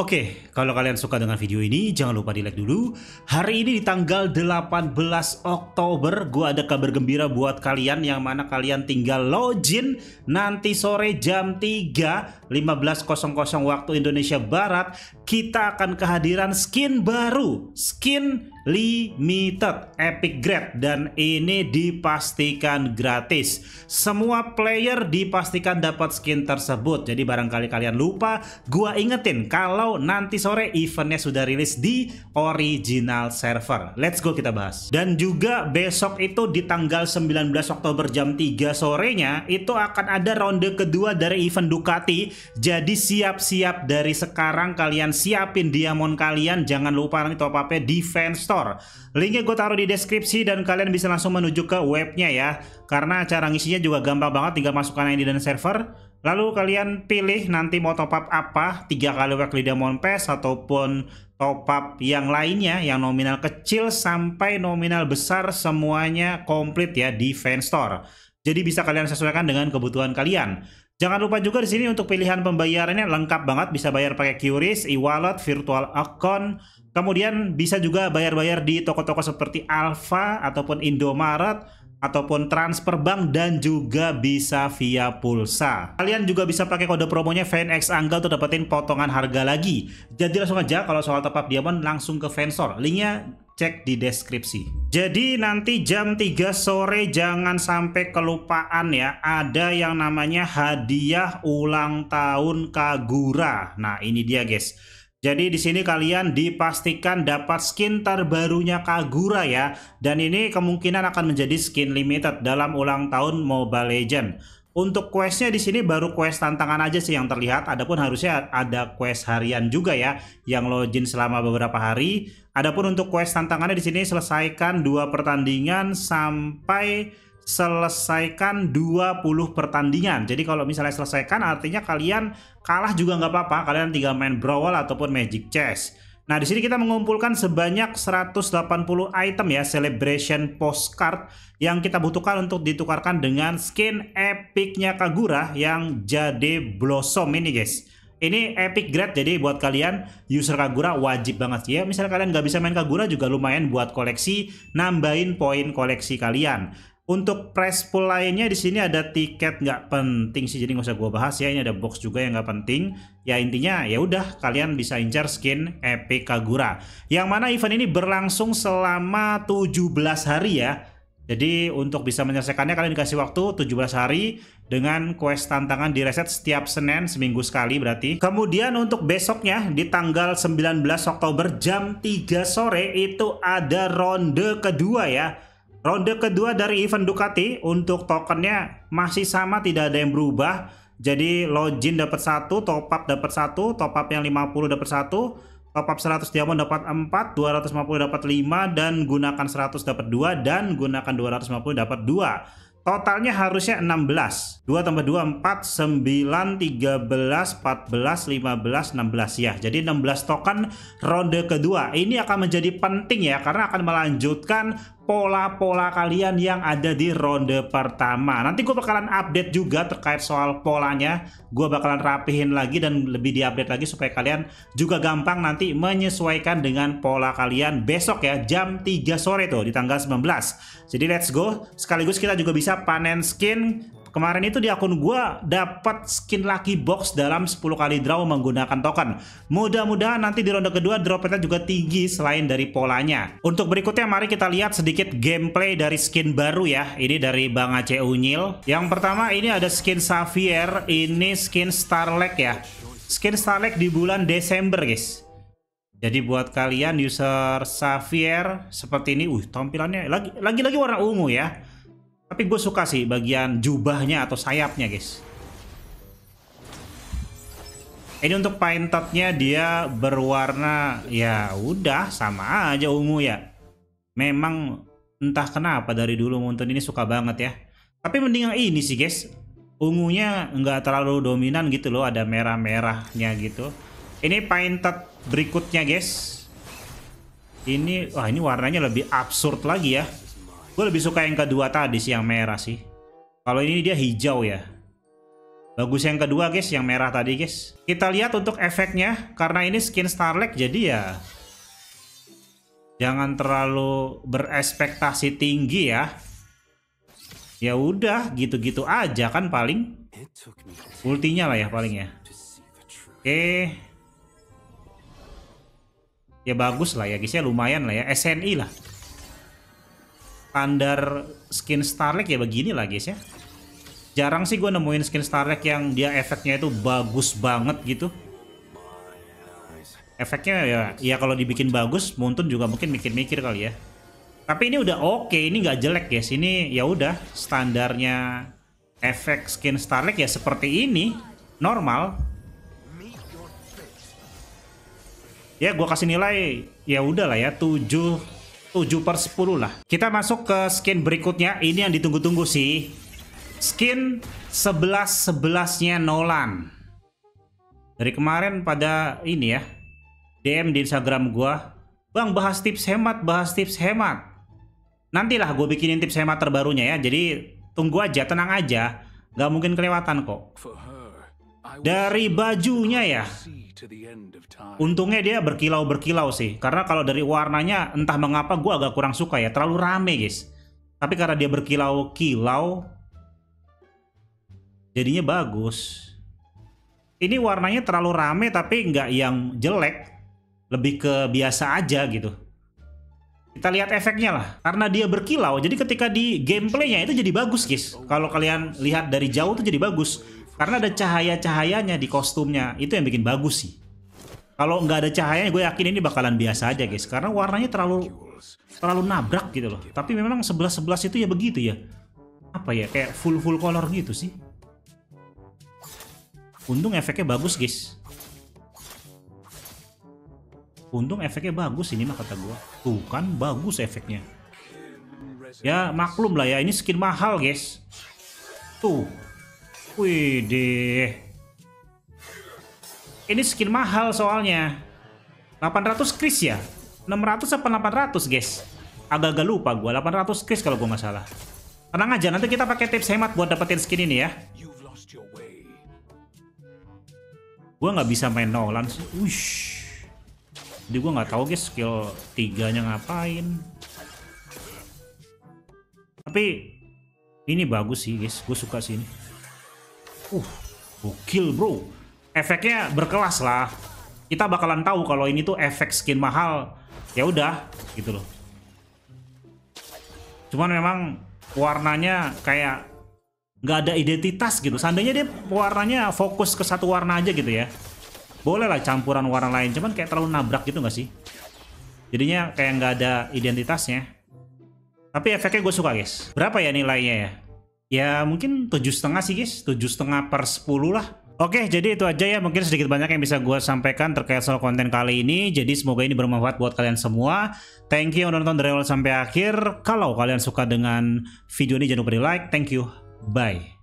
Oke, kalau kalian suka dengan video ini jangan lupa di like dulu. Hari ini di tanggal 18 Oktober gue ada kabar gembira buat kalian, yang mana kalian tinggal login nanti sore jam 3 15.00 waktu Indonesia Barat. Kita akan kehadiran skin baru, skin limited epic grade, dan ini dipastikan gratis. Semua player dipastikan dapat skin tersebut. Jadi barangkali kalian lupa, gua ingetin kalau nanti sore eventnya sudah rilis di original server. Let's go kita bahas. Dan juga besok itu di tanggal 19 Oktober jam 3 sorenya itu akan ada ronde kedua dari event Ducati. Jadi siap-siap dari sekarang, kalian siapin diamond kalian. Jangan lupa nanti top up-nya di Veinstore. Linknya gue taruh di deskripsi dan kalian bisa langsung menuju ke webnya ya. Karena cara ngisinya juga gampang banget, tinggal masukkan ID dan server. Lalu kalian pilih nanti mau top up apa, 3 kali weekly diamond pass ataupun top up yang lainnya, yang nominal kecil sampai nominal besar semuanya komplit ya di Veinstore. Jadi bisa kalian sesuaikan dengan kebutuhan kalian. Jangan lupa juga di sini untuk pilihan pembayarannya lengkap banget, bisa bayar pakai QRIS, e-wallet, virtual account. Kemudian bisa juga bayar-bayar di toko-toko seperti Alfa ataupun Indomaret ataupun transfer bank, dan juga bisa via pulsa. Kalian juga bisa pakai kode promonya VEINXANGGA untuk dapetin potongan harga lagi. Jadi langsung aja kalau soal top up diamond langsung ke Veinstore. Linknya cek di deskripsi. Jadi nanti jam 3 sore jangan sampai kelupaan ya, ada yang namanya hadiah ulang tahun Kagura. Nah, ini dia guys. Jadi di sini kalian dipastikan dapat skin terbarunya Kagura ya, dan ini kemungkinan akan menjadi skin limited dalam ulang tahun Mobile Legends. Untuk questnya di sini baru quest tantangan aja sih yang terlihat. Adapun harusnya ada quest harian juga ya, yang login selama beberapa hari. Adapun untuk quest tantangannya di sini selesaikan 2 pertandingan sampai selesaikan 20 pertandingan. Jadi kalau misalnya selesaikan artinya kalian kalah juga nggak apa-apa. Kalian tinggal main brawl ataupun magic chess. Nah di sini kita mengumpulkan sebanyak 180 item ya, celebration postcard, yang kita butuhkan untuk ditukarkan dengan skin epicnya Kagura yang Jade Blossom ini guys. Ini epic grade, jadi buat kalian user Kagura wajib banget ya. Misalnya kalian nggak bisa main Kagura juga lumayan buat koleksi, nambahin poin koleksi kalian. Untuk prize pool lainnya di sini ada tiket nggak penting sih, jadi nggak usah gue bahas ya. Ini ada box juga yang nggak penting. Ya intinya ya udah, kalian bisa incar skin epic Kagura. Yang mana event ini berlangsung selama 17 hari ya. Jadi untuk bisa menyelesaikannya kalian dikasih waktu 17 hari dengan quest tantangan di reset setiap Senin, seminggu sekali berarti. Kemudian untuk besoknya di tanggal 19 Oktober jam 3 sore itu ada ronde kedua ya. Ronde kedua dari event Ducati. Untuk tokennya masih sama, tidak ada yang berubah. Jadi login dapat 1, top up dapat 1, top up yang 50 dapat 1, top up 100 diamond dapat 4, 250 dapat 5, dan gunakan 100 dapat 2, dan gunakan 250 dapat 2. Totalnya harusnya 16. 2 tambah 2, 4, 9, 13, 14, 15, 16 ya. Jadi 16 token ronde kedua. Ini akan menjadi penting ya, karena akan melanjutkan pola-pola kalian yang ada di ronde pertama. Nanti gue bakalan update juga terkait soal polanya. Gue bakalan rapihin lagi dan lebih diupdate lagi supaya kalian juga gampang nanti menyesuaikan dengan pola kalian besok ya. Jam 3 sore tuh di tanggal 19. Jadi let's go. Sekaligus kita juga bisa panen skin. Kemarin itu di akun gua dapat skin lucky box dalam 10 kali draw menggunakan token. Mudah-mudahan nanti di ronde kedua dropnya juga tinggi selain dari polanya. Untuk berikutnya mari kita lihat sedikit gameplay dari skin baru ya. Ini dari Bang Aceh Unyil. Yang pertama ini ada skin Xavier, ini skin Starlight ya. Skin Starlight di bulan Desember guys. Jadi buat kalian user Xavier seperti ini, tampilannya lagi-lagi warna ungu ya. Tapi gue suka sih bagian jubahnya atau sayapnya guys. Ini untuk paintotnya dia berwarna ya udah sama aja ungu ya. Memang entah kenapa dari dulu Moonton ini suka banget ya. Tapi mending yang ini sih guys. Ungunya nggak terlalu dominan gitu loh, ada merah-merahnya gitu. Ini paintot berikutnya guys. Ini wah ini warnanya lebih absurd lagi ya. Gue lebih suka yang kedua tadi sih, yang merah sih. Kalau ini dia hijau ya. Bagus yang kedua guys, yang merah tadi guys. Kita lihat untuk efeknya, karena ini skin Starlight jadi ya jangan terlalu berekspektasi tinggi ya. Ya udah gitu-gitu aja kan paling. Ultinya lah ya paling ya. Oke. Ya bagus lah ya guys ya, lumayan lah ya, SNI lah. Standar skin Starlight ya begini lah guys ya. Jarang sih gue nemuin skin Starlight yang dia efeknya itu bagus banget gitu. Efeknya ya, ya kalau dibikin bagus Moonton juga mungkin mikir-mikir kali ya. Tapi ini udah oke, ini nggak jelek guys. Ini ya udah standarnya efek skin Starlight ya seperti ini, normal. Ya gua kasih nilai ya udahlah ya 7/10 lah. Kita masuk ke skin berikutnya. Ini yang ditunggu-tunggu sih. Skin 11/11-nya Nolan. Dari kemarin pada ini ya, DM di Instagram gua, "Bang, bahas tips hemat, bahas tips hemat." Nantilah gue bikinin tips hemat terbarunya ya. Jadi tunggu aja, tenang aja, nggak mungkin kelewatan kok. Dari bajunya ya, untungnya dia berkilau-berkilau sih. Karena kalau dari warnanya entah mengapa gue agak kurang suka ya, terlalu rame guys. Tapi karena dia berkilau-kilau jadinya bagus. Ini warnanya terlalu rame tapi nggak yang jelek, lebih ke biasa aja gitu. Kita lihat efeknya lah, karena dia berkilau jadi ketika di gameplaynya itu jadi bagus guys. Kalau kalian lihat dari jauh tuh jadi bagus karena ada cahaya-cahayanya di kostumnya, itu yang bikin bagus sih. Kalau nggak ada cahayanya gue yakin ini bakalan biasa aja guys, karena warnanya terlalu nabrak gitu loh. Tapi memang 11/11 itu ya begitu ya, apa ya, kayak full color gitu sih. Untung efeknya bagus guys. Untung efeknya bagus ini mah kata gua. Tuh kan bagus efeknya. Ya maklum lah ya, ini skin mahal guys. Tuh. Wih deh. Ini skin mahal soalnya. 800 QRIS ya? 600 apa 800 guys? Agak-agak lupa gua, 800 QRIS kalau gua nggak salah. Tenang aja, nanti kita pakai tips hemat buat dapetin skin ini ya. Gua nggak bisa main Nolan sih. Uish. Jadi gue nggak tahu guys skill 3-nya ngapain. Tapi ini bagus sih guys, gue suka sih ini. Gokil bro. Efeknya berkelas lah. Kita bakalan tahu kalau ini tuh efek skin mahal. Ya udah gitu loh. Cuman memang warnanya kayak nggak ada identitas gitu. Seandainya dia warnanya fokus ke satu warna aja gitu ya, boleh lah campuran warna lain, cuman kayak terlalu nabrak gitu gak sih? Jadinya kayak nggak ada identitasnya. Tapi efeknya gue suka guys. Berapa ya nilainya ya? Ya mungkin 7,5 sih guys, 7,5/10 lah. Oke, jadi itu aja ya, mungkin sedikit banyak yang bisa gue sampaikan terkait soal konten kali ini. Jadi semoga ini bermanfaat buat kalian semua. Thank you udah nonton dari awal sampai akhir. Kalau kalian suka dengan video ini jangan lupa di like. Thank you, bye.